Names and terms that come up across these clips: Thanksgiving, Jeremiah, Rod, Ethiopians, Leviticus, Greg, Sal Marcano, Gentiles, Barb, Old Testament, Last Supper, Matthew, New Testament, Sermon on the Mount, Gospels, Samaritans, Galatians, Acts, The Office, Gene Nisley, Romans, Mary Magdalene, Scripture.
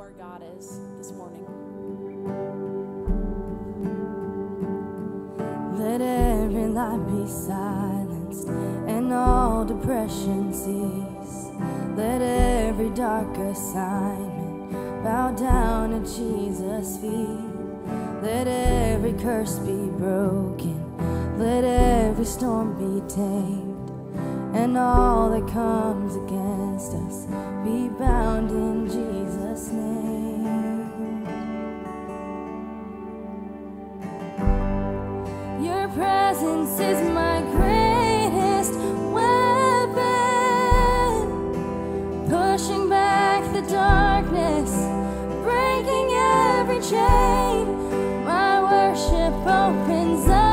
where God is this morning. Let every light be silenced and all depression cease. Let every dark assignment bow down at Jesus' feet. Let every curse be broken. Let every storm be tamed. And all that comes against us be bound in Jesus' name. Your presence is my greatest weapon, pushing back the darkness, breaking every chain. My worship opens up.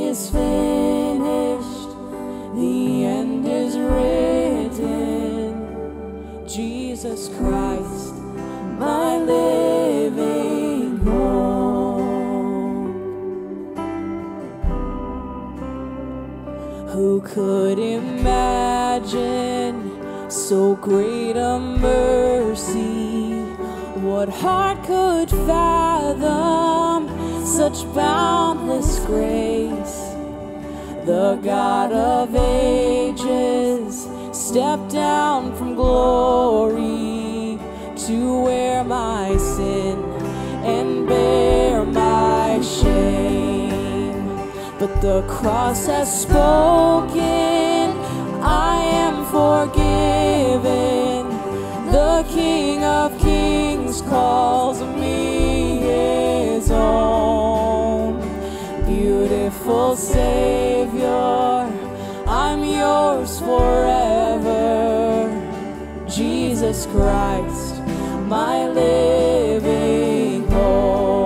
Is finished. Who could imagine so great a mercy? What heart could fathom such boundless grace? The God of ages stepped down from glory to wear my sin and bear my shame. But the cross has spoken, I am forgiven. The King of Kings calls me his own. Beautiful Savior, I'm yours forever. Jesus Christ, my living hope.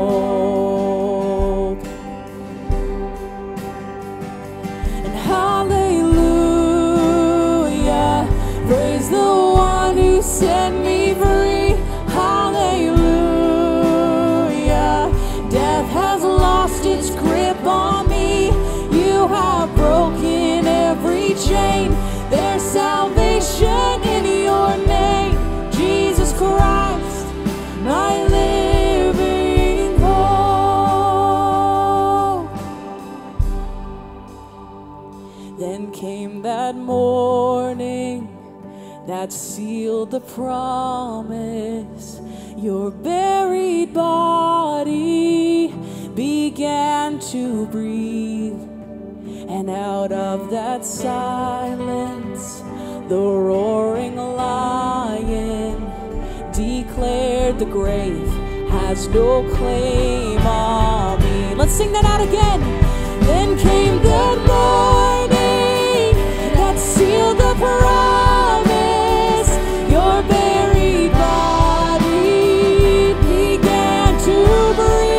And hallelujah, praise the one who set me free. Hallelujah, death has lost its grip on me. You have broken every chain. There's salvation in your name, Jesus Christ, my living hope. Then came that morning that sealed the promise. Your buried body began to breathe. And out of that silence, the roaring lion declared the grave has no claim on me. Let's sing that out again. Then came the morning that sealed the promise. Your buried body began to breathe.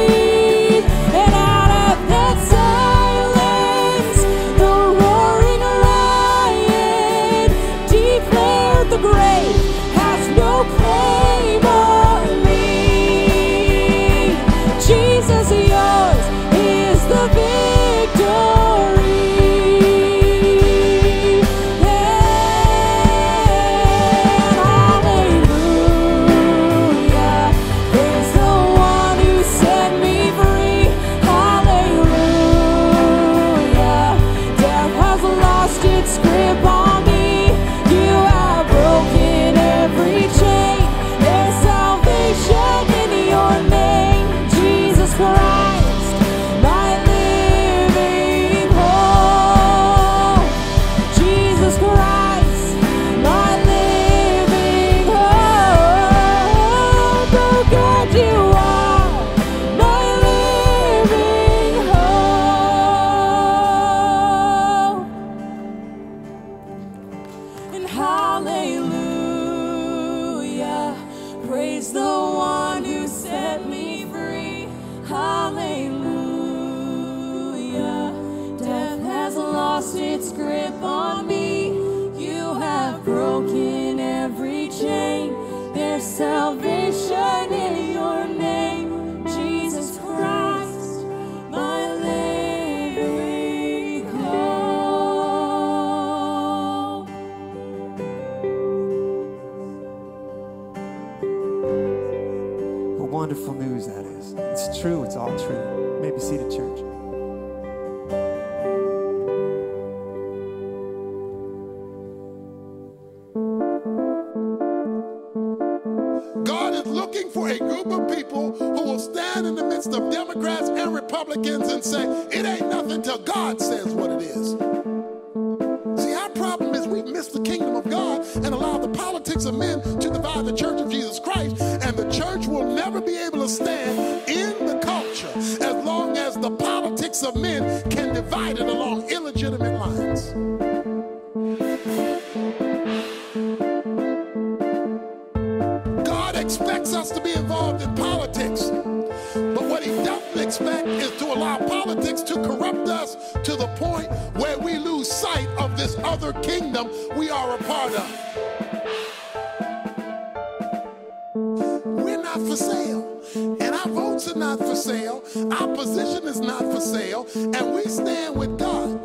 Our position is not for sale, and we stand with God.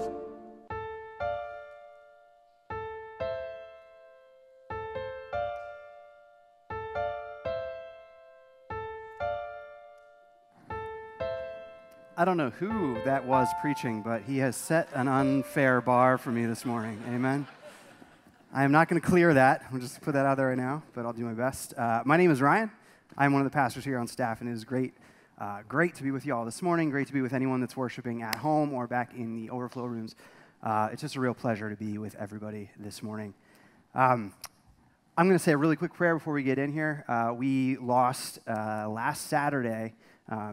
I don't know who that was preaching, but he has set an unfair bar for me this morning. Amen. I am not going to clear that. I'll just put that out there right now, but I'll do my best. My name is Ryan. I'm one of the pastors here on staff, and it is great to be with you all this morning. Great to be with anyone that's worshiping at home or back in the overflow rooms. It's just a real pleasure to be with everybody this morning. I'm going to say a really quick prayer before we get in here. We lost last Saturday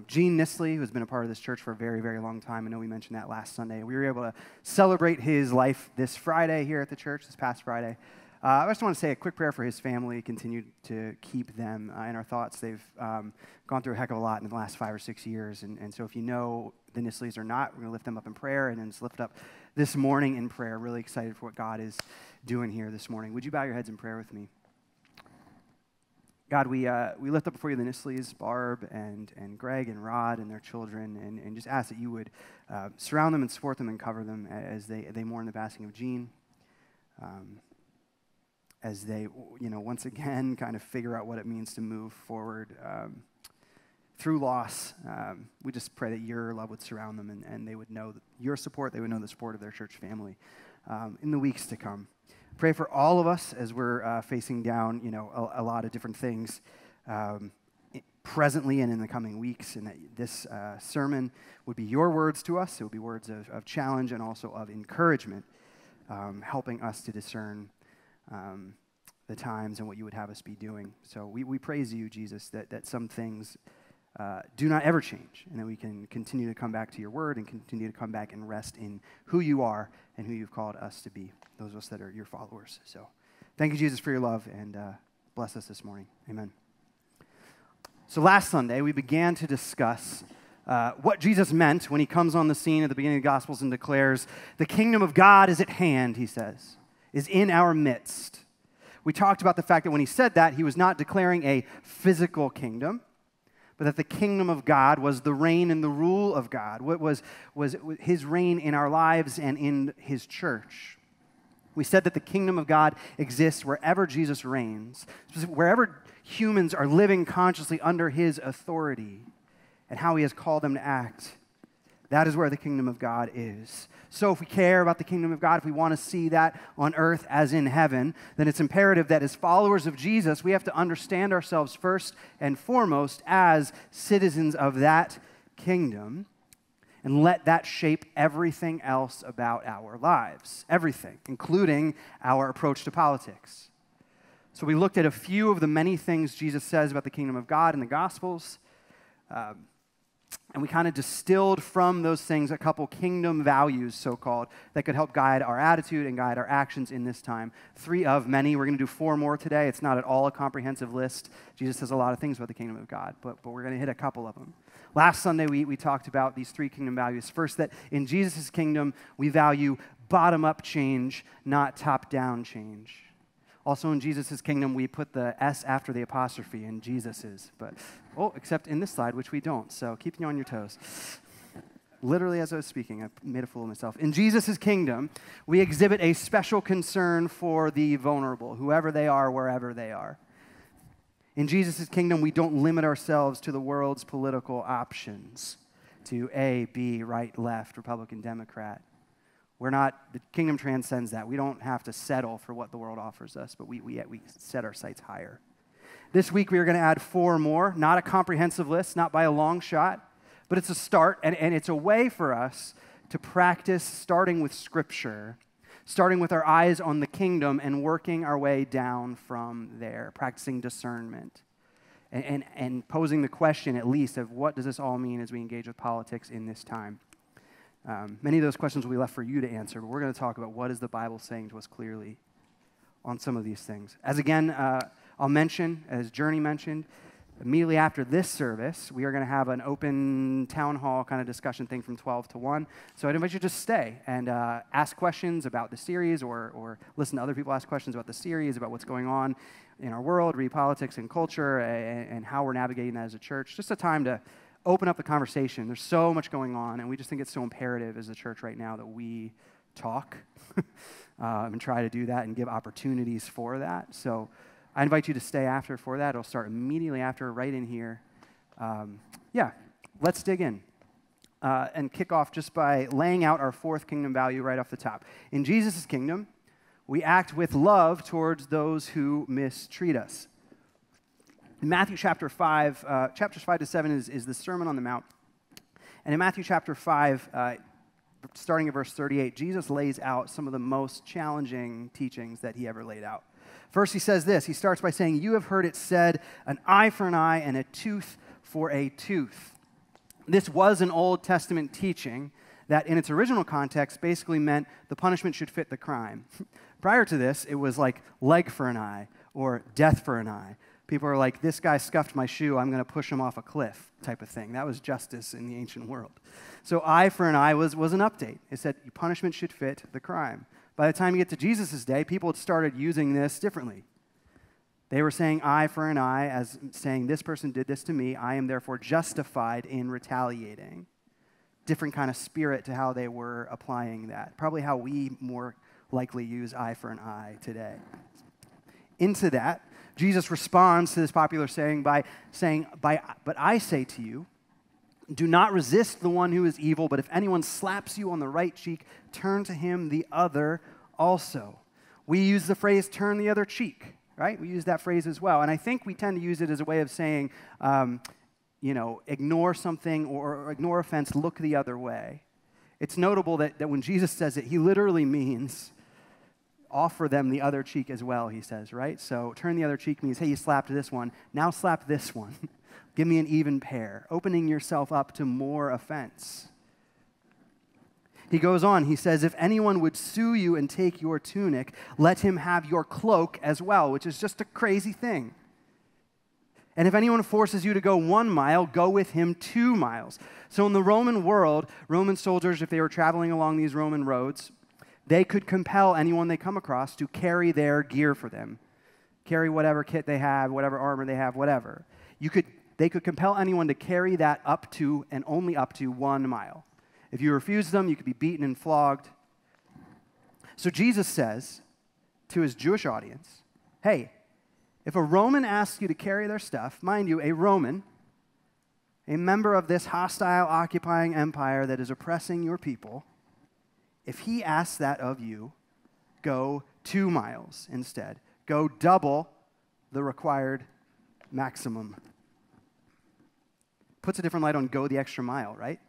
Gene Nisley, who's been a part of this church for a very, very long time. I know we mentioned that last Sunday. We were able to celebrate his life this Friday here at the church, this past Friday. I just want to say a quick prayer for his family. Continue to keep them in our thoughts. They've gone through a heck of a lot in the last 5 or 6 years. And so if you know the Nisleys or not, we're going to lift them up in prayer and then just lift up this morning in prayer. Really excited for what God is doing here this morning. Would you bow your heads in prayer with me? God, we lift up before you the Nisleys, Barb and Greg and Rod and their children, and just ask that you would surround them and support them and cover them as they mourn the passing of Gene, as they, once again kind of figure out what it means to move forward through loss. We just pray that your love would surround them and they would know your support, they would know the support of their church family in the weeks to come. Pray for all of us as we're facing down, a lot of different things presently and in the coming weeks, and that this sermon would be your words to us. It would be words of challenge and also of encouragement, helping us to discern the times and what you would have us be doing. So we praise you, Jesus, that some things do not ever change, and that we can continue to come back to your word and continue to come back and rest in who you are and who you've called us to be, those of us that are your followers. So thank you, Jesus, for your love, and bless us this morning. Amen. So last Sunday, we began to discuss what Jesus meant when he comes on the scene at the beginning of the Gospels and declares, "The kingdom of God is at hand," he says, "is in our midst." We talked about the fact that when he said that, he was not declaring a physical kingdom, but that the kingdom of God was the reign and the rule of God. What was his reign in our lives and in his church. We said that the kingdom of God exists wherever Jesus reigns, wherever humans are living consciously under his authority and how he has called them to act. That is where the kingdom of God is. So if we care about the kingdom of God, if we want to see that on earth as in heaven, then it's imperative that as followers of Jesus, we have to understand ourselves first and foremost as citizens of that kingdom and let that shape everything else about our lives, everything, including our approach to politics. So we looked at a few of the many things Jesus says about the kingdom of God in the Gospels, and we kind of distilled from those things a couple kingdom values, so-called, that could help guide our attitude and guide our actions in this time. 3 of many. We're going to do 4 more today. It's not at all a comprehensive list. Jesus says a lot of things about the kingdom of God, but we're going to hit a couple of them. Last Sunday, we talked about these 3 kingdom values. First, that in Jesus' kingdom, we value bottom-up change, not top-down change. Also, in Jesus' kingdom, we put the S after the apostrophe in Jesus's, except in this slide, which we don't, so keeping you on your toes. Literally, as I was speaking, I made a fool of myself. In Jesus' kingdom, we exhibit a special concern for the vulnerable, whoever they are, wherever they are. In Jesus' kingdom, we don't limit ourselves to the world's political options, to A, B, right, left, Republican, Democrat. The kingdom transcends that. We don't have to settle for what the world offers us, but we set our sights higher. This week, we are going to add 4 more, not a comprehensive list, not by a long shot, but it's a start, and it's a way for us to practice starting with Scripture, starting with our eyes on the kingdom and working our way down from there, practicing discernment and posing the question, at least, of what does this all mean as we engage with politics in this time? Many of those questions will be left for you to answer, but we're going to talk about what is the Bible saying to us clearly on some of these things. As again, I'll mention, as Journey mentioned, immediately after this service, we are going to have an open town hall kind of discussion thing from 12 to 1. So I'd invite you to just stay and ask questions about the series or listen to other people ask questions about the series, about what's going on in our world, read politics and culture, and how we're navigating that as a church. Just a time to open up the conversation. There's so much going on, and we just think it's so imperative as a church right now that we talk and try to do that and give opportunities for that. So I invite you to stay after for that. It'll start immediately after, right in here. Let's dig in. and kick off just by laying out our fourth kingdom value right off the top. In Jesus' kingdom, we act with love towards those who mistreat us. In Matthew chapter 5, chapters 5 to 7 is the Sermon on the Mount. And in Matthew chapter 5, starting at verse 38, Jesus lays out some of the most challenging teachings that he ever laid out. First, he says this. He starts by saying, "You have heard it said, an eye for an eye and a tooth for a tooth." This was an Old Testament teaching that in its original context basically meant the punishment should fit the crime. Prior to this, it was like leg for an eye or death for an eye. People are like, this guy scuffed my shoe, I'm going to push him off a cliff type of thing. That was justice in the ancient world. So eye for an eye was an update. It said punishment should fit the crime. By the time you get to Jesus' day, people had started using this differently. They were saying eye for an eye as saying this person did this to me, I am therefore justified in retaliating. Different kind of spirit to how they were applying that. Probably how we more likely use eye for an eye today. Into that, Jesus responds to this popular saying by saying, "But I say to you, do not resist the one who is evil, but if anyone slaps you on the right cheek, turn to him the other also." We use the phrase, turn the other cheek, right? We use that phrase as well. And I think we tend to use it as a way of saying, ignore something or ignore offense, look the other way. It's notable that when Jesus says it, he literally means offer them the other cheek as well, he says, right? So turn the other cheek means, hey, you slapped this one, now slap this one. Give me an even pair, opening yourself up to more offense. He goes on, he says, if anyone would sue you and take your tunic, let him have your cloak as well, which is just a crazy thing. And if anyone forces you to go 1 mile, go with him 2 miles. So in the Roman world, Roman soldiers, if they were traveling along these Roman roads, they could compel anyone they come across to carry their gear for them, carry whatever kit they have, whatever armor they have, whatever. They could compel anyone to carry that up to and only up to 1 mile. If you refused them, you could be beaten and flogged. So Jesus says to his Jewish audience, hey, if a Roman asks you to carry their stuff, mind you, a Roman, a member of this hostile, occupying empire that is oppressing your people, if he asks that of you, go 2 miles instead. Go double the required maximum. Puts a different light on go the extra mile, right?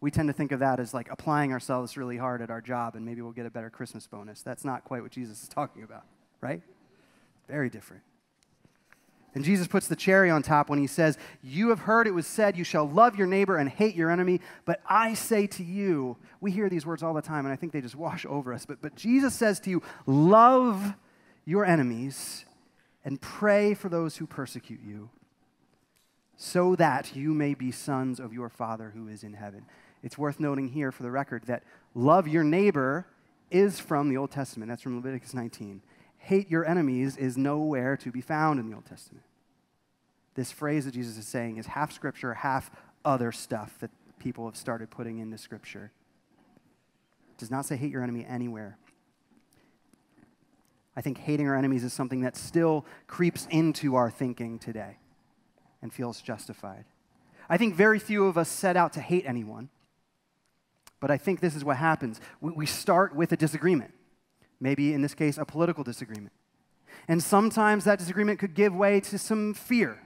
We tend to think of that as like applying ourselves really hard at our job and maybe we'll get a better Christmas bonus. That's not quite what Jesus is talking about, right? Very different. And Jesus puts the cherry on top when he says, you have heard it was said, you shall love your neighbor and hate your enemy, but I say to you, we hear these words all the time and I think they just wash over us, but Jesus says to you, love your enemies and pray for those who persecute you so that you may be sons of your Father who is in heaven. It's worth noting here for the record that love your neighbor is from the Old Testament. That's from Leviticus 19. Hate your enemies is nowhere to be found in the Old Testament. This phrase that Jesus is saying is half Scripture, half other stuff that people have started putting into Scripture. It does not say hate your enemy anywhere. I think hating our enemies is something that still creeps into our thinking today and feels justified. I think very few of us set out to hate anyone, but I think this is what happens. We start with a disagreement. Maybe, in this case, a political disagreement. And sometimes that disagreement could give way to some fear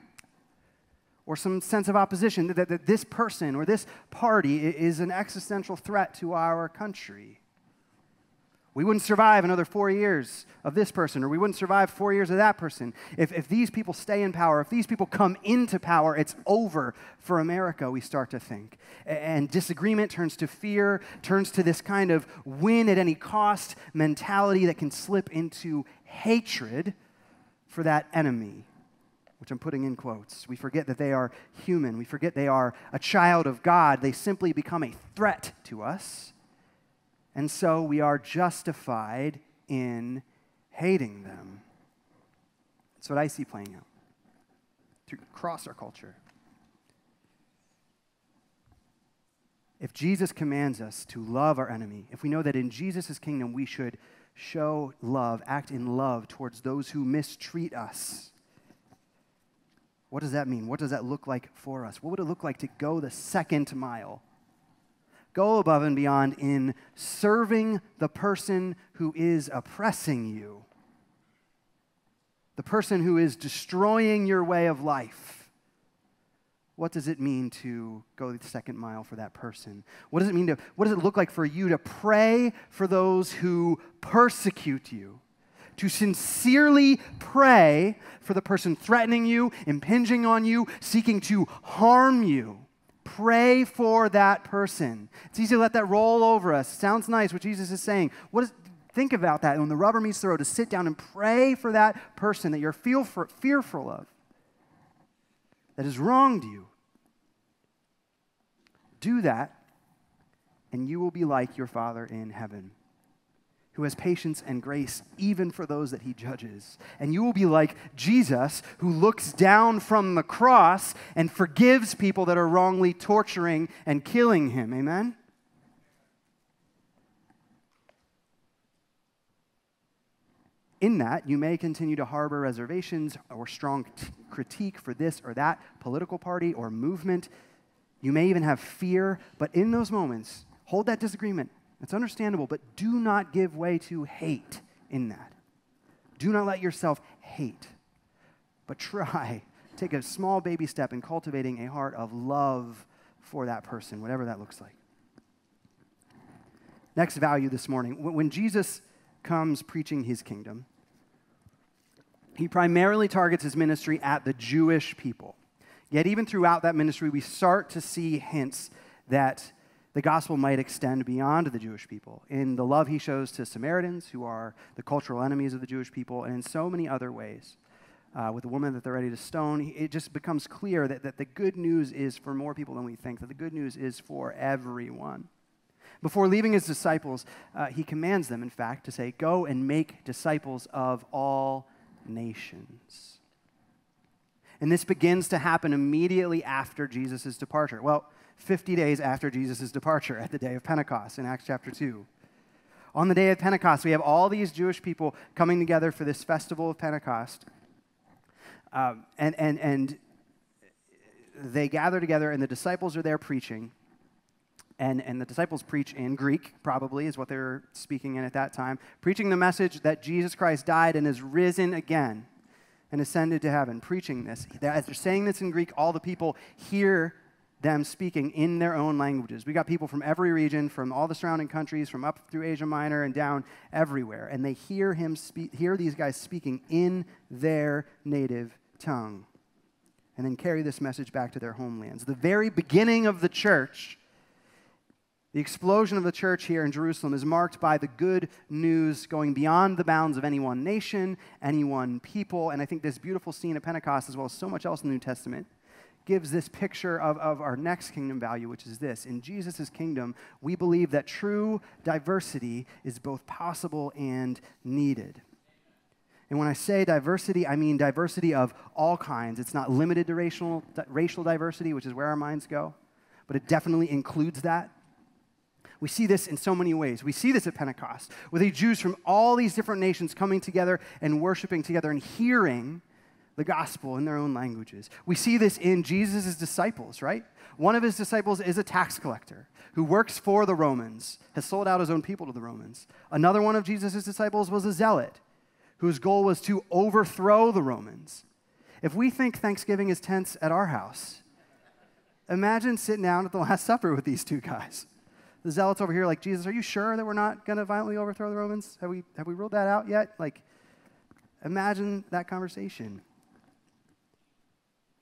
or some sense of opposition that this person or this party is an existential threat to our country. We wouldn't survive another 4 years of this person, or we wouldn't survive 4 years of that person. If these people stay in power, if these people come into power, it's over for America, we start to think. And disagreement turns to fear, turns to this kind of win at any cost mentality that can slip into hatred for that enemy, which I'm putting in quotes. We forget that they are human. We forget they are a child of God. They simply become a threat to us. And so we are justified in hating them. That's what I see playing out across our culture. If Jesus commands us to love our enemy, if we know that in Jesus' kingdom we should show love, act in love towards those who mistreat us, what does that mean? What does that look like for us? What would it look like to go the second mile Go above and beyond in serving the person who is oppressing you, the person who is destroying your way of life. What does it mean to go the second mile for that person? What does it mean to, what does it look like for you to pray for those who persecute you? To sincerely pray for the person threatening you, impinging on you, seeking to harm you. Pray for that person. It's easy to let that roll over us. It sounds nice what Jesus is saying. Think about that. When the rubber meets the road, to sit down and pray for that person that you're fearful of, that has wronged you. Do that, and you will be like your Father in heaven, who has patience and grace even for those that he judges. And you will be like Jesus, who looks down from the cross and forgives people that are wrongly torturing and killing him. Amen? In that, you may continue to harbor reservations or strong critique for this or that political party or movement. You may even have fear, but in those moments, hold that disagreement. It's understandable, but do not give way to hate in that. Do not let yourself hate, but try, take a small baby step in cultivating a heart of love for that person, whatever that looks like. Next value this morning. When Jesus comes preaching his kingdom, he primarily targets his ministry at the Jewish people. Yet even throughout that ministry, we start to see hints that the gospel might extend beyond the Jewish people in the love he shows to Samaritans, who are the cultural enemies of the Jewish people, and in so many other ways. With the woman that they're ready to stone, it just becomes clear that the good news is for more people than we think, that the good news is for everyone. Before leaving his disciples, he commands them, in fact, to say, "Go and make disciples of all nations." And this begins to happen immediately after Jesus' departure. Well, 50 days after Jesus' departure at the day of Pentecost in Acts chapter 2. On the day of Pentecost, we have all these Jewish people coming together for this festival of Pentecost. And they gather together, and the disciples are there preaching. And the disciples preach in Greek, probably, is what they were speaking in at that time, preaching the message that Jesus Christ died and is risen again and ascended to heaven, preaching this. As they're saying this in Greek, all the people hear them speaking in their own languages. We got people from every region, from all the surrounding countries, from up through Asia Minor and down, everywhere. And they hear him speak, hear these guys speaking in their native tongue, and then carry this message back to their homelands. The very beginning of the church, the explosion of the church here in Jerusalem, is marked by the good news going beyond the bounds of any one nation, any one people. And I think this beautiful scene at Pentecost, as well as so much else in the New Testament, gives this picture of our next kingdom value, which is this. In Jesus' kingdom, we believe that true diversity is both possible and needed. And when I say diversity, I mean diversity of all kinds. It's not limited to racial diversity, which is where our minds go, but it definitely includes that. We see this in so many ways. We see this at Pentecost, with the Jews from all these different nations coming together and worshiping together and hearing the gospel in their own languages. We see this in Jesus' disciples, right? One of his disciples is a tax collector who works for the Romans, has sold out his own people to the Romans. Another one of Jesus' disciples was a zealot whose goal was to overthrow the Romans. If we think Thanksgiving is tense at our house, imagine sitting down at the Last Supper with these two guys. The zealots over here like, "Jesus, are you sure that we're not going to violently overthrow the Romans? Have we ruled that out yet?" Like, imagine that conversation.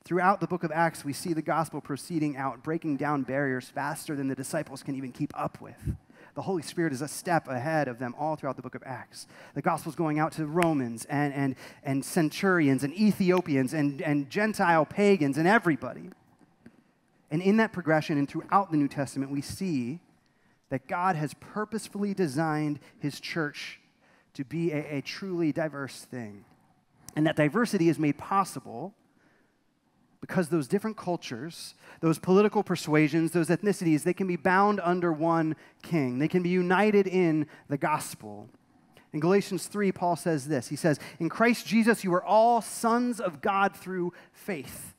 Throughout the book of Acts, we see the gospel proceeding out, breaking down barriers faster than the disciples can even keep up with. The Holy Spirit is a step ahead of them all throughout the book of Acts. The gospel's going out to Romans and centurions and Ethiopians and Gentile pagans and everybody. And in that progression and throughout the New Testament, we see that God has purposefully designed his church to be a truly diverse thing. And that diversity is made possible because those different cultures, those political persuasions, those ethnicities, they can be bound under one king. They can be united in the gospel. In Galatians 3, Paul says this. He says, "In Christ Jesus, you are all sons of God through faith.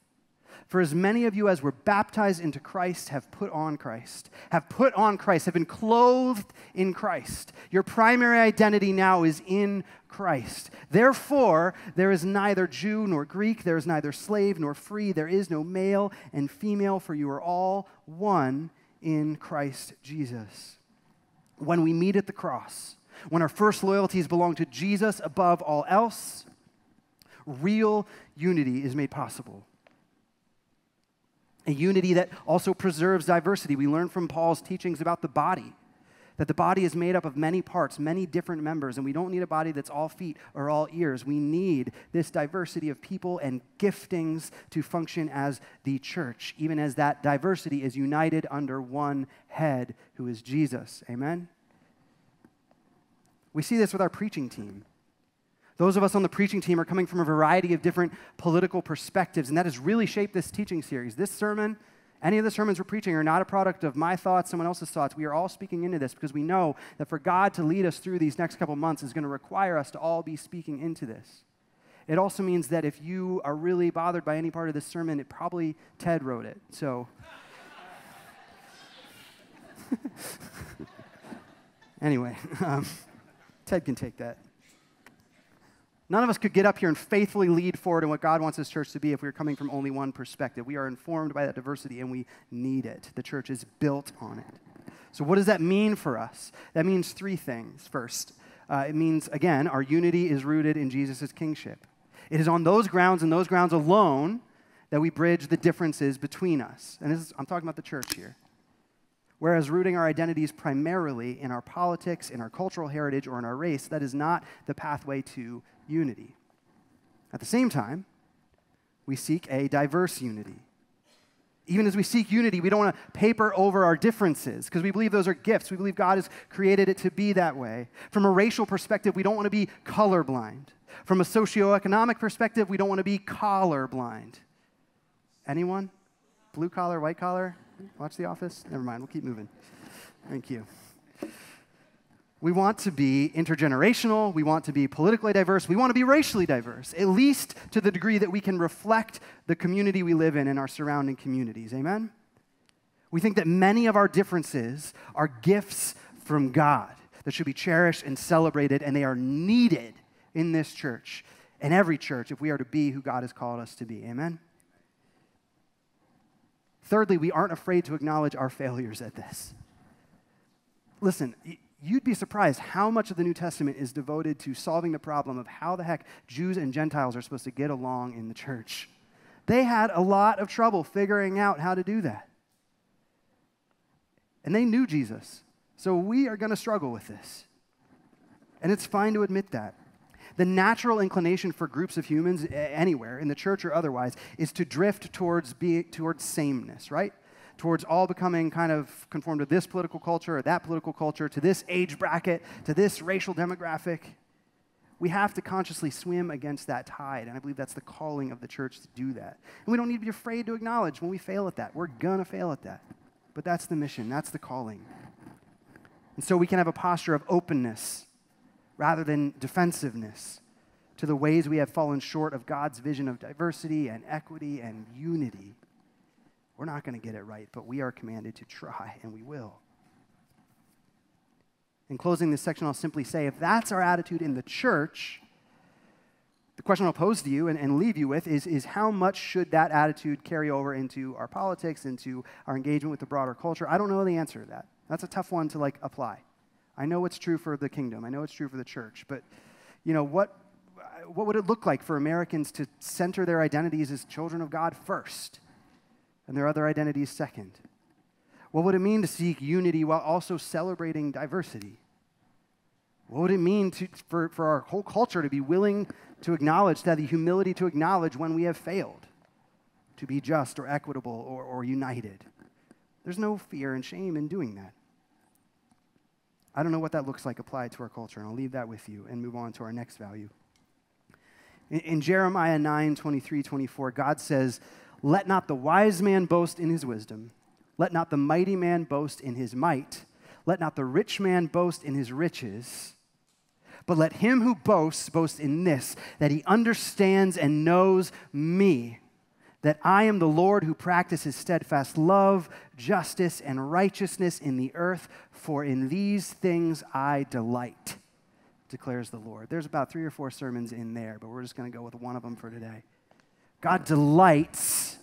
For as many of you as were baptized into Christ have put on Christ, have been clothed in Christ. Your primary identity now is in Christ. Therefore, there is neither Jew nor Greek, there is neither slave nor free, there is no male and female, for you are all one in Christ Jesus. When we meet at the cross, when our first loyalties belong to Jesus above all else, real unity is made possible. A unity that also preserves diversity. We learn from Paul's teachings about the body, that the body is made up of many parts, many different members, and we don't need a body that's all feet or all ears. We need this diversity of people and giftings to function as the church, even as that diversity is united under one head, who is Jesus. Amen? We see this with our preaching team. Those of us on the preaching team are coming from a variety of different political perspectives, and that has really shaped this teaching series. This sermon, any of the sermons we're preaching, are not a product of my thoughts, someone else's thoughts. We are all speaking into this because we know that for God to lead us through these next couple months is going to require us to all be speaking into this. It also means that if you are really bothered by any part of this sermon, it probably Ted wrote it. So, anyway, Ted can take that. None of us could get up here and faithfully lead forward in what God wants His church to be if we were coming from only one perspective. We are informed by that diversity, and we need it. The church is built on it. So what does that mean for us? That means three things. First, it means, again, our unity is rooted in Jesus' kingship. It is on those grounds and those grounds alone that we bridge the differences between us. And this is, I'm talking about the church here. Whereas rooting our identities primarily in our politics, in our cultural heritage, or in our race, that is not the pathway to unity. At the same time, we seek a diverse unity. Even as we seek unity, we don't want to paper over our differences because we believe those are gifts. We believe God has created it to be that way. From a racial perspective, we don't want to be colorblind. From a socioeconomic perspective, we don't want to be collarblind. Anyone? Blue collar, white collar? Watch The Office? Never mind, we'll keep moving. Thank you. We want to be intergenerational. We want to be politically diverse. We want to be racially diverse, at least to the degree that we can reflect the community we live in and our surrounding communities. Amen? We think that many of our differences are gifts from God that should be cherished and celebrated, and they are needed in this church, in every church, if we are to be who God has called us to be. Amen? Thirdly, we aren't afraid to acknowledge our failures at this. Listen, you'd be surprised how much of the New Testament is devoted to solving the problem of how the heck Jews and Gentiles are supposed to get along in the church. They had a lot of trouble figuring out how to do that. And they knew Jesus. So we are going to struggle with this. And it's fine to admit that. The natural inclination for groups of humans anywhere, in the church or otherwise, is to drift towards sameness, right? Towards all becoming kind of conformed to this political culture or that political culture, to this age bracket, to this racial demographic. We have to consciously swim against that tide, and I believe that's the calling of the church to do that. And we don't need to be afraid to acknowledge when we fail at that. We're going to fail at that. But that's the mission. That's the calling. And so we can have a posture of openness rather than defensiveness to the ways we have fallen short of God's vision of diversity and equity and unity. We're not going to get it right, but we are commanded to try, and we will. In closing this section, I'll simply say, if that's our attitude in the church, the question I'll pose to you and leave you with is how much should that attitude carry over into our politics, into our engagement with the broader culture? I don't know the answer to that. That's a tough one to, like, apply. I know it's true for the kingdom. I know it's true for the church. But, you know, what would it look like for Americans to center their identities as children of God first and their other identities second? What would it mean to seek unity while also celebrating diversity? What would it mean for our whole culture to be willing to acknowledge, that the humility to acknowledge when we have failed, to be just or equitable or united? There's no fear and shame in doing that. I don't know what that looks like applied to our culture, and I'll leave that with you and move on to our next value. In Jeremiah 9:23-24, God says, "Let not the wise man boast in his wisdom. Let not the mighty man boast in his might. Let not the rich man boast in his riches. But let him who boasts boast in this, that he understands and knows me, that I am the Lord who practices steadfast love, justice, and righteousness in the earth, for in these things I delight, declares the Lord. There's about 3 or 4 sermons in there, but we're just going to go with one of them for today. God delights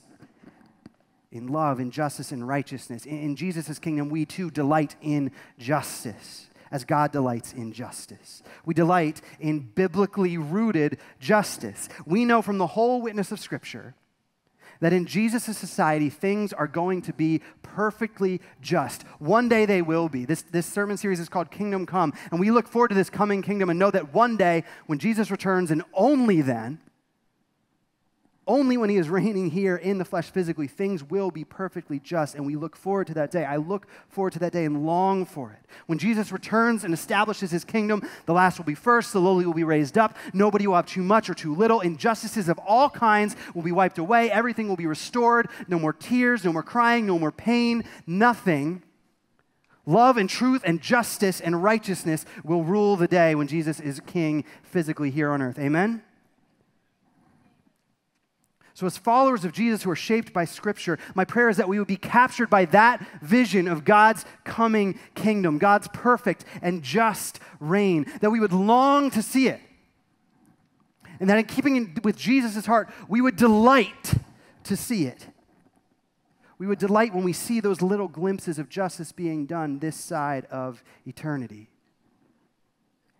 in love, in justice, and righteousness. In Jesus' kingdom, we too delight in justice, as God delights in justice. We delight in biblically rooted justice. We know from the whole witness of Scripture that in Jesus' society, things are going to be perfectly just. One day they will be. This sermon series is called Kingdom Come, and we look forward to this coming kingdom and know that one day when Jesus returns, and only then, only when he is reigning here in the flesh physically, things will be perfectly just, and we look forward to that day. I look forward to that day and long for it. When Jesus returns and establishes his kingdom, the last will be first, the lowly will be raised up, nobody will have too much or too little, injustices of all kinds will be wiped away, everything will be restored, no more tears, no more crying, no more pain, nothing. Love and truth and justice and righteousness will rule the day when Jesus is king physically here on earth. Amen? So as followers of Jesus who are shaped by Scripture, my prayer is that we would be captured by that vision of God's coming kingdom, God's perfect and just reign, that we would long to see it. And that in keeping with Jesus' heart, we would delight to see it. We would delight when we see those little glimpses of justice being done this side of eternity.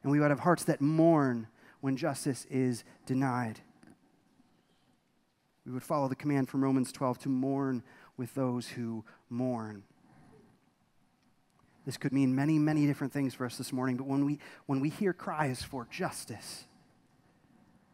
And we would have hearts that mourn when justice is denied. We would follow the command from Romans 12 to mourn with those who mourn. This could mean many, many different things for us this morning, but when we hear cries for justice,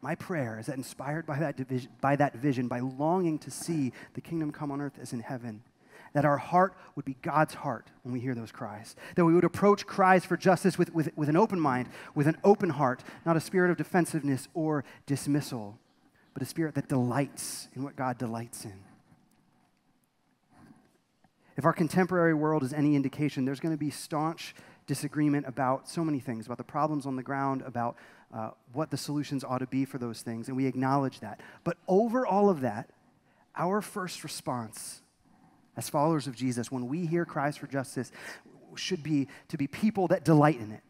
my prayer is that inspired by that vision, by longing to see the kingdom come on earth as in heaven, that our heart would be God's heart when we hear those cries, that we would approach cries for justice with an open mind, with an open heart, not a spirit of defensiveness or dismissal, but a spirit that delights in what God delights in. If our contemporary world is any indication, there's going to be staunch disagreement about so many things, about the problems on the ground, about what the solutions ought to be for those things, and we acknowledge that. But over all of that, our first response as followers of Jesus, when we hear cries for justice, should be to be people that delight in it.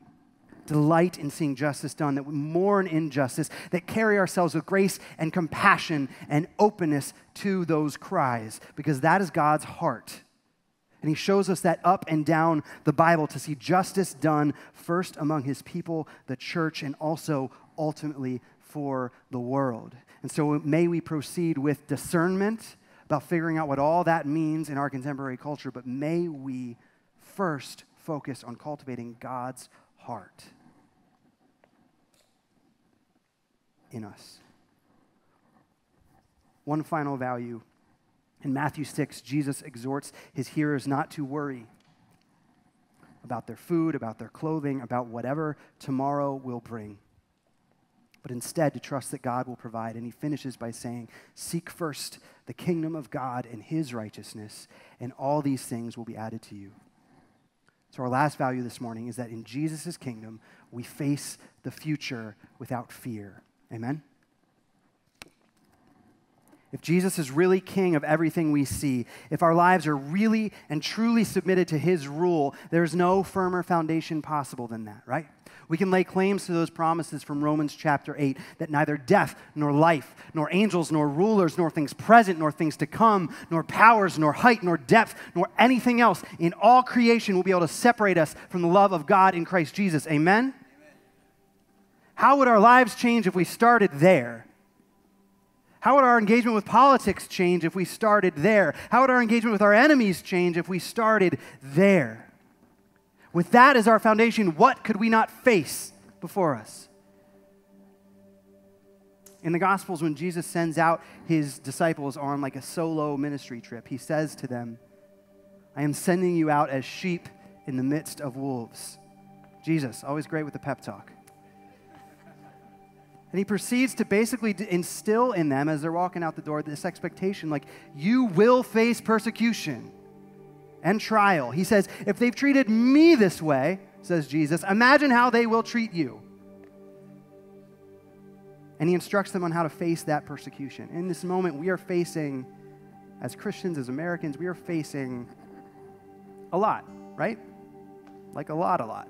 Delight in seeing justice done, that we mourn injustice, that carry ourselves with grace and compassion and openness to those cries, because that is God's heart. And he shows us that up and down the Bible to see justice done first among his people, the church, and also ultimately for the world. And so may we proceed with discernment about figuring out what all that means in our contemporary culture, but may we first focus on cultivating God's heart in us. One final value. In Matthew 6, Jesus exhorts his hearers not to worry about their food, about their clothing, about whatever tomorrow will bring, but instead to trust that God will provide. And he finishes by saying, "Seek first the kingdom of God and his righteousness, and all these things will be added to you." So our last value this morning is that in Jesus' kingdom, we face the future without fear. Amen? If Jesus is really king of everything we see, if our lives are really and truly submitted to his rule, there's no firmer foundation possible than that, right? We can lay claims to those promises from Romans chapter 8 that neither death nor life, nor angels nor rulers, nor things present, nor things to come, nor powers, nor height, nor depth, nor anything else in all creation will be able to separate us from the love of God in Christ Jesus. Amen? Amen. How would our lives change if we started there? How would our engagement with politics change if we started there? How would our engagement with our enemies change if we started there? With that as our foundation, what could we not face before us? In the Gospels, when Jesus sends out his disciples on like a solo ministry trip, he says to them, "I am sending you out as sheep in the midst of wolves." Jesus, always great with the pep talk. And he proceeds to basically instill in them as they're walking out the door this expectation, like, you will face persecution and trial. He says, if they've treated me this way, says Jesus, imagine how they will treat you. And he instructs them on how to face that persecution. In this moment, we are facing, as Christians, as Americans, we are facing a lot, right? Like a lot.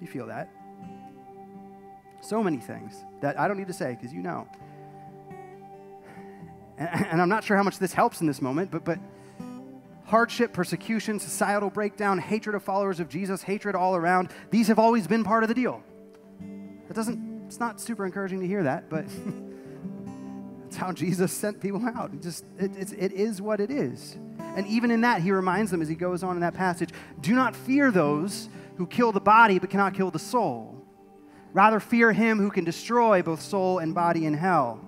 You feel that. So many things that I don't need to say because you know. And I'm not sure how much this helps in this moment, but hardship, persecution, societal breakdown, hatred of followers of Jesus, hatred all around, these have always been part of the deal. It's not super encouraging to hear that, but that's how Jesus sent people out. It is what it is. And even in that, he reminds them as he goes on in that passage, do not fear those who kill the body but cannot kill the soul. Rather fear him who can destroy both soul and body in hell.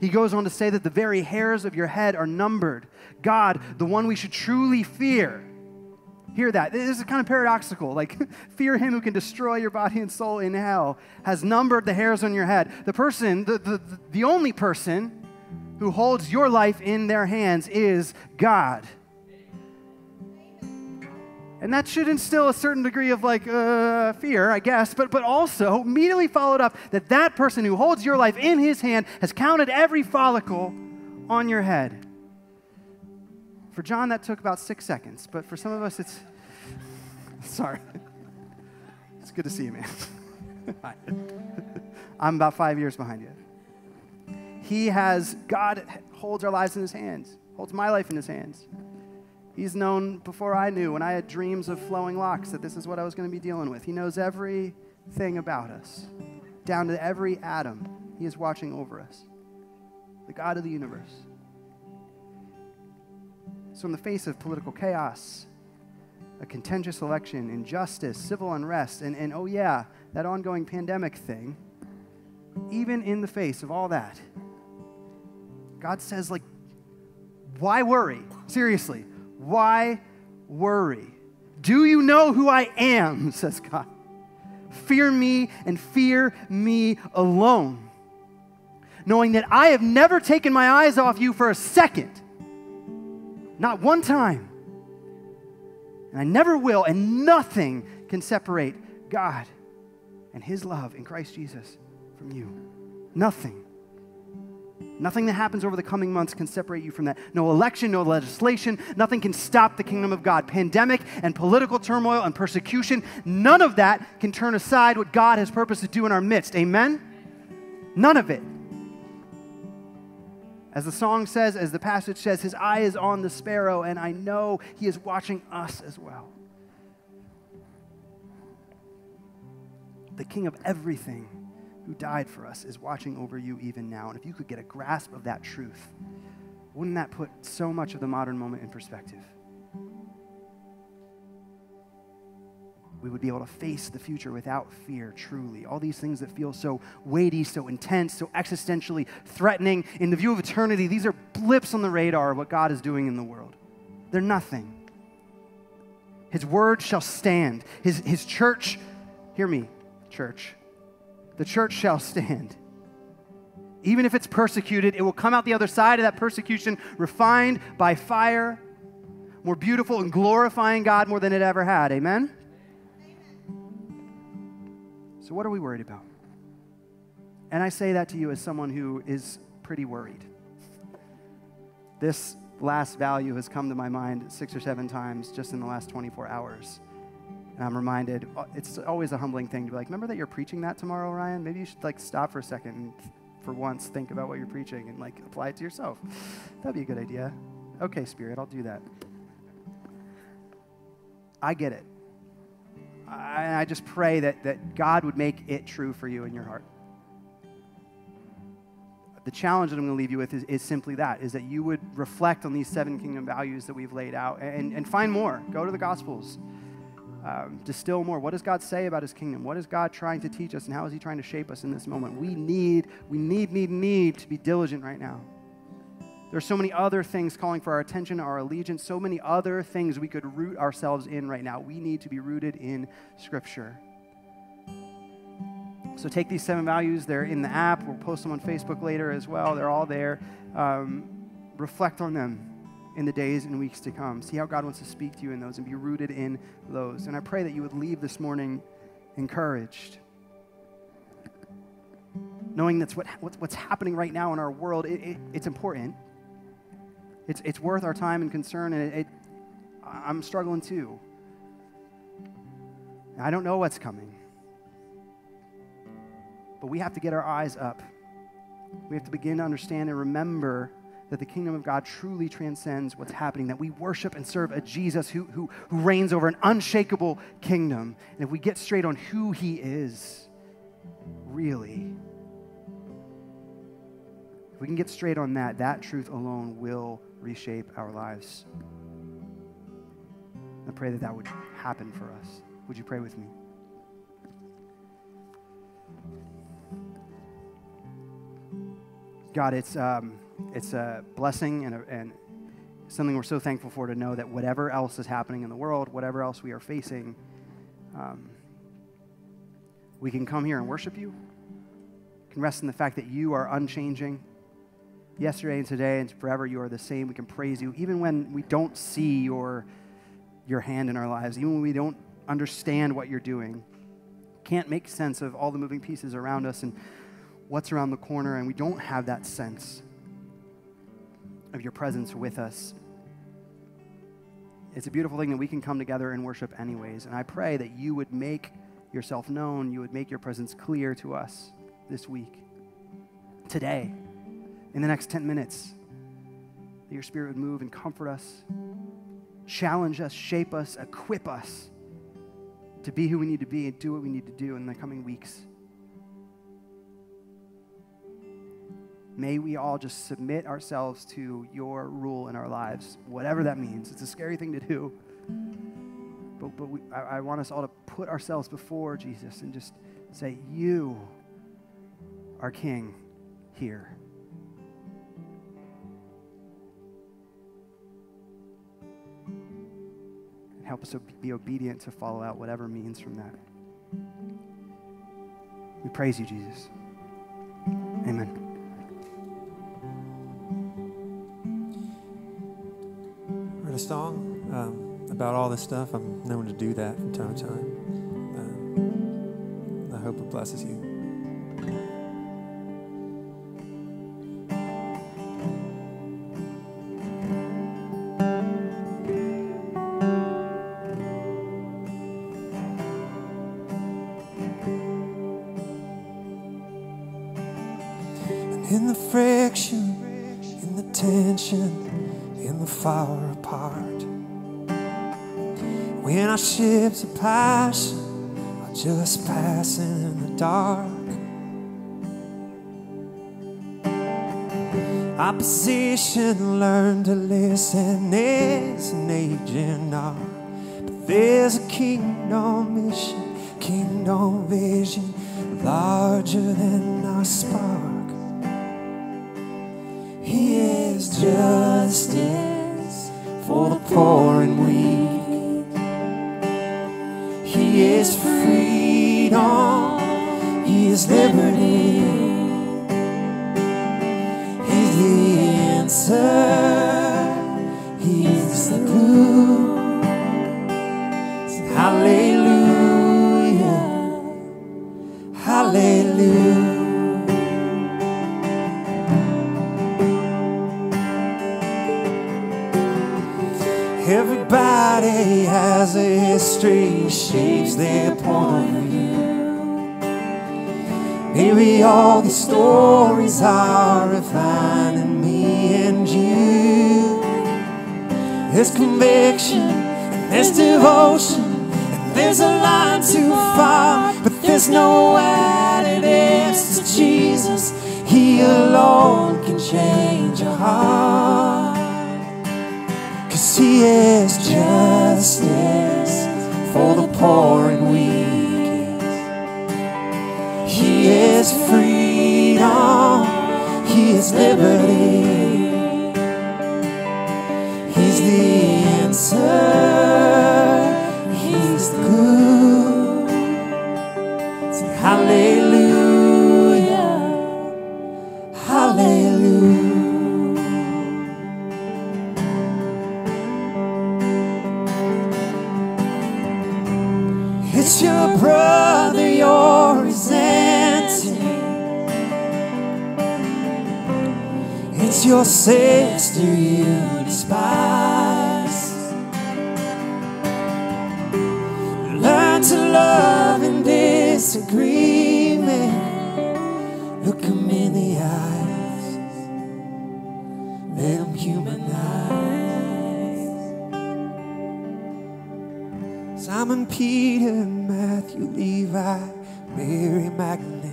He goes on to say that the very hairs of your head are numbered. God, the one we should truly fear. Hear that. This is kind of paradoxical. Like, fear him who can destroy your body and soul in hell has numbered the hairs on your head. The person, the only person who holds your life in their hands is God. And that should instill a certain degree of like fear, I guess, but also immediately followed up that that person who holds your life in his hand has counted every follicle on your head. For John, that took about 6 seconds, but for some of us, it's, sorry. It's good to see you, man. Hi. I'm about 5 years behind you. God holds our lives in his hands, holds my life in his hands. He's known before I knew, when I had dreams of flowing locks, that this is what I was going to be dealing with. He knows everything about us, down to every atom. He is watching over us, the God of the universe. So in the face of political chaos, a contentious election, injustice, civil unrest, and oh yeah, that ongoing pandemic thing, even in the face of all that, God says, like, why worry? Seriously. Why worry? Do you know who I am, says God. Fear me and fear me alone, knowing that I have never taken my eyes off you for a second, not one time, and I never will, and nothing can separate God and his love in Christ Jesus from you. Nothing. Nothing that happens over the coming months can separate you from that. No election, no legislation, nothing can stop the kingdom of God. Pandemic and political turmoil and persecution, none of that can turn aside what God has purposed to do in our midst. Amen? None of it. As the song says, as the passage says, his eye is on the sparrow, and I know he is watching us as well. The King of everything who died for us is watching over you even now. And if you could get a grasp of that truth, wouldn't that put so much of the modern moment in perspective? We would be able to face the future without fear, truly. All these things that feel so weighty, so intense, so existentially threatening, in the view of eternity, these are blips on the radar of what God is doing in the world. They're nothing. His word shall stand. His church, hear me, church, the church shall stand. Even if it's persecuted, it will come out the other side of that persecution refined by fire, more beautiful and glorifying God more than it ever had. Amen? Amen. So what are we worried about? And I say that to you as someone who is pretty worried. This last value has come to my mind 6 or 7 times just in the last 24 hours. And I'm reminded, it's always a humbling thing to be like, remember that you're preaching that tomorrow, Ryan? Maybe you should like stop for a second and for once think about what you're preaching and like apply it to yourself. That'd be a good idea. Okay, Spirit, I'll do that. I get it. I just pray that God would make it true for you in your heart. The challenge that I'm going to leave you with is simply that, is that you would reflect on these 7 kingdom values that we've laid out and find more. Go to the Gospels. Distill more. What does God say about his kingdom? What is God trying to teach us, and how is he trying to shape us in this moment? We need to be diligent right now. There's so many other things calling for our attention, our allegiance, so many other things we could root ourselves in right now. We need to be rooted in Scripture. So take these 7 values. They're in the app. We'll post them on Facebook later as well. They're all there. Reflect on them in the days and weeks to come. See how God wants to speak to you in those and be rooted in those. And I pray that you would leave this morning encouraged. knowing that's what's happening right now in our world, it's important. It's worth our time and concern, and I'm struggling too. I don't know what's coming. But we have to get our eyes up. We have to begin to understand and remember that the kingdom of God truly transcends what's happening, that we worship and serve a Jesus who reigns over an unshakable kingdom. And if we get straight on who he is, really, if we can get straight on that, that truth alone will reshape our lives. I pray that that would happen for us. Would you pray with me? God, it's a blessing and something we're so thankful for, to know that whatever else is happening in the world, whatever else we are facing, we can come here and worship you. We can rest in the fact that you are unchanging. Yesterday and today and forever, you are the same. We can praise you even when we don't see your hand in our lives, even when we don't understand what you're doing, can't make sense of all the moving pieces around us and what's around the corner, and we don't have that sense of your presence with us. It's a beautiful thing that we can come together and worship anyways, and I pray that you would make yourself known, you would make your presence clear to us this week, today, in the next 10 minutes, that your Spirit would move and comfort us, challenge us, shape us, equip us to be who we need to be and do what we need to do in the coming weeks. May we all just submit ourselves to your rule in our lives, whatever that means. It's a scary thing to do, but I want us all to put ourselves before Jesus and just say, you are King here. And help us be obedient to follow out whatever means from that. We praise you, Jesus. Amen. A song about all this stuff. I'm known to do that from time to time. I hope it blesses you. And in the friction, in the tension, in the fire apart, when our ships of passion are just passing in the dark, opposition, learn to listen, is an aging art. But there's a kingdom mission, kingdom vision, larger than our spark. He is justice for the poor and weak. He is freedom. He is liberty. He's the answer. He's the clue. Hallelujah. Hallelujah. Everybody has a history, shapes their point of view. Maybe all these stories are refined in me and you. There's conviction, and there's devotion, and there's a line too far, but there's no additives to Jesus. He alone can change your heart. He is justice for the poor and weak. He is freedom. He is liberty. He's the answer. He's the good. Hallelujah. Hallelujah. Your brother, your resentment, Cause your sister you despise. Learn to love in disagreement. Look them in the eyes. Let them humanize. Simon Peter, Matthew, Levi, Mary Magdalene,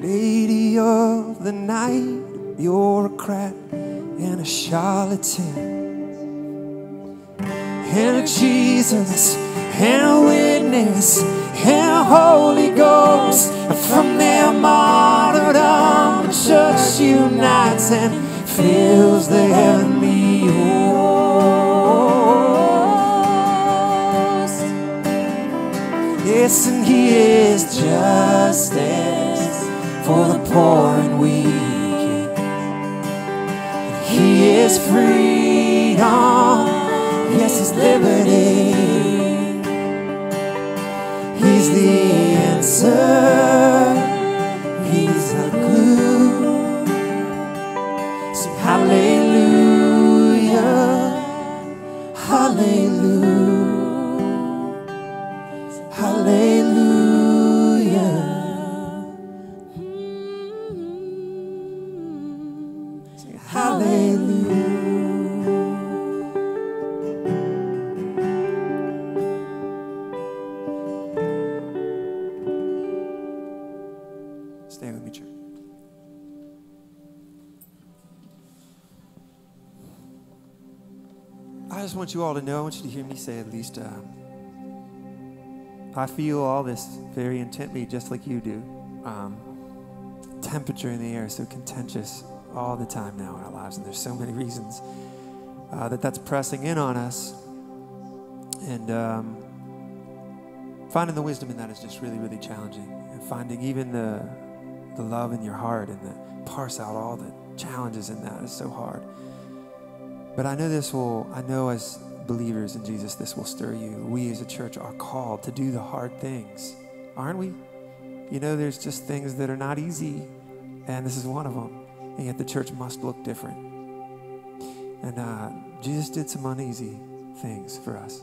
lady of the night, a bureaucrat and a charlatan, and a Jesus, and a witness, and a Holy Ghost. And from their martyrdom, the church unites and fills the heavenly host. Yes, and He is just as for the poor and weak. He is freedom. Yes, He's liberty. He's the answer. He's the glue. Sing hallelujah, hallelujah, hallelujah. I want you all to know, I want you to hear me say at least, I feel all this very intently, just like you do. Temperature in the air is so contentious all the time now in our lives, and there's so many reasons that's pressing in on us, and finding the wisdom in that is just really, really challenging, and finding even the love in your heart and parse out all the challenges in that is so hard. But I know this will, I know as believers in Jesus, this will stir you. We as a church are called to do the hard things, aren't we? You know, there's just things that are not easy, and this is one of them. And yet the church must look different. And Jesus did some uneasy things for us.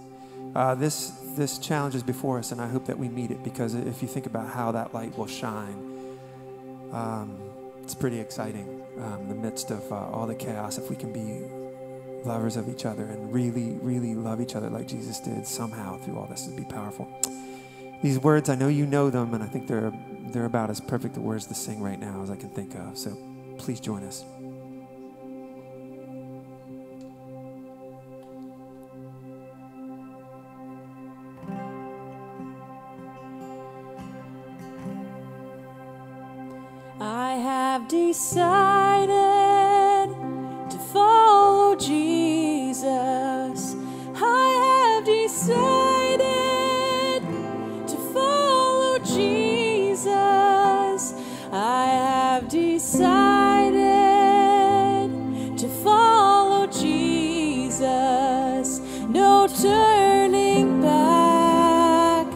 This challenge is before us, and I hope that we meet it, because if you think about how that light will shine, it's pretty exciting in the midst of all the chaos. If we can be lovers of each other and really, really love each other like Jesus did somehow through all this, would be powerful. These words, I know you know them, and I think they're about as perfect the words to sing right now as I can think of. So please join us. I have decided to follow Jesus. I have decided to follow Jesus. I have decided to follow Jesus. No turning back,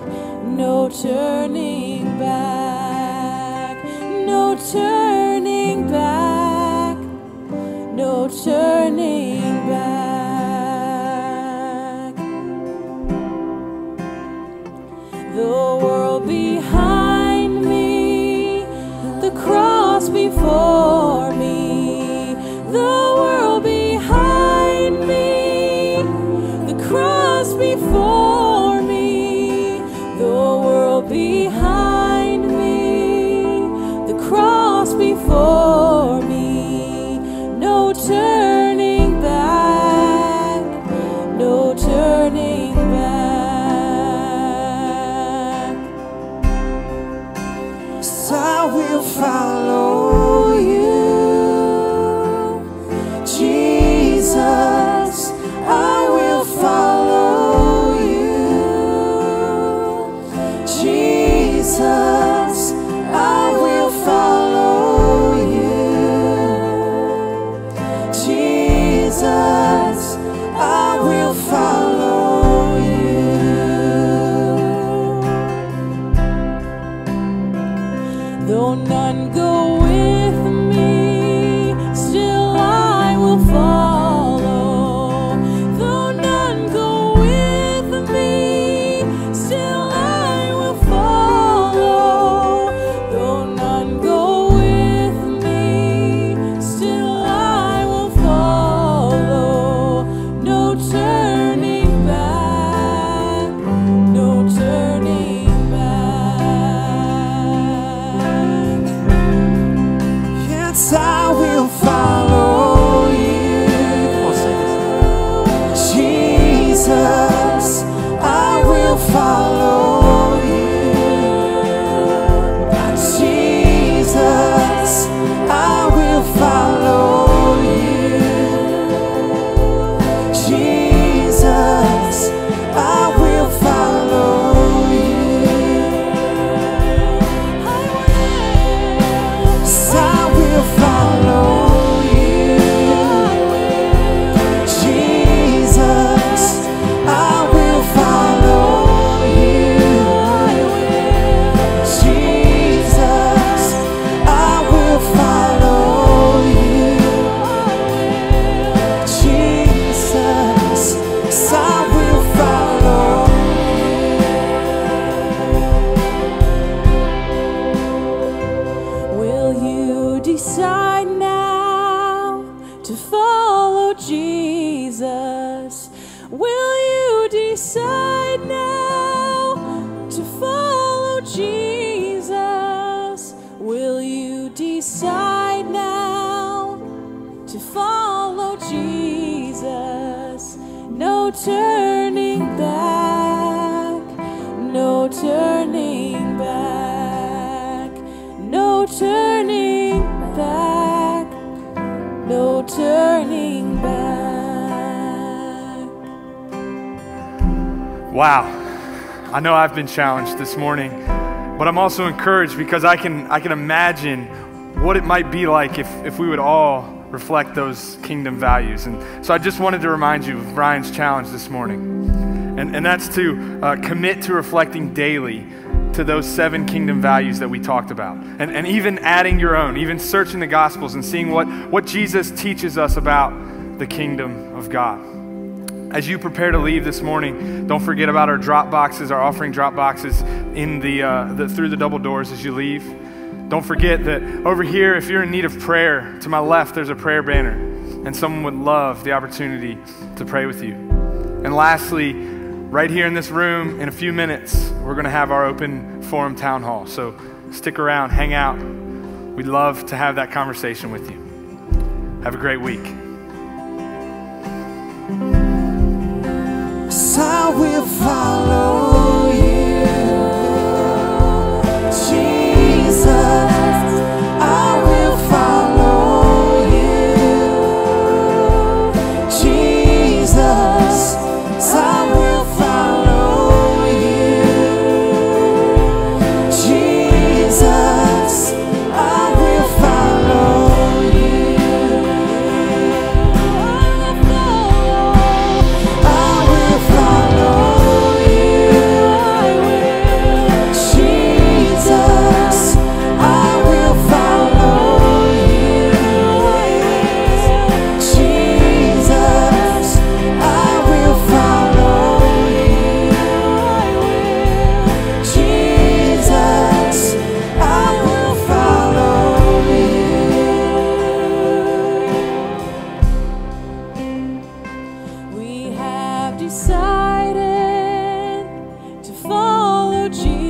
no turning back, no turning back. No turning back. The world behind me, the cross before me. The world behind me, the cross before me. The world behind me, the cross before me. No turning back, no turning back. So I will follow you, Jesus. I will follow you, Jesus. I will follow you, Jesus, I will follow you. Though none go with me, no turning back, no turning back, no turning back. Wow, I know I've been challenged this morning, but I'm also encouraged because I can imagine what it might be like if we would all reflect those kingdom values. And so I just wanted to remind you of Brian's challenge this morning. And that's to commit to reflecting daily to those 7 kingdom values that we talked about. And even adding your own, even searching the Gospels and seeing what Jesus teaches us about the kingdom of God. As you prepare to leave this morning, don't forget about our drop boxes, our offering drop boxes in the through the double doors as you leave. Don't forget that over here, if you're in need of prayer, to my left there's a prayer banner. And someone would love the opportunity to pray with you. And lastly, right here in this room, in a few minutes, we're going to have our open forum town hall. So stick around, hang out. We'd love to have that conversation with you. Have a great week. Yes, I will follow you, Jesus. I will follow you, Jesus. I will. Decided to follow Jesus.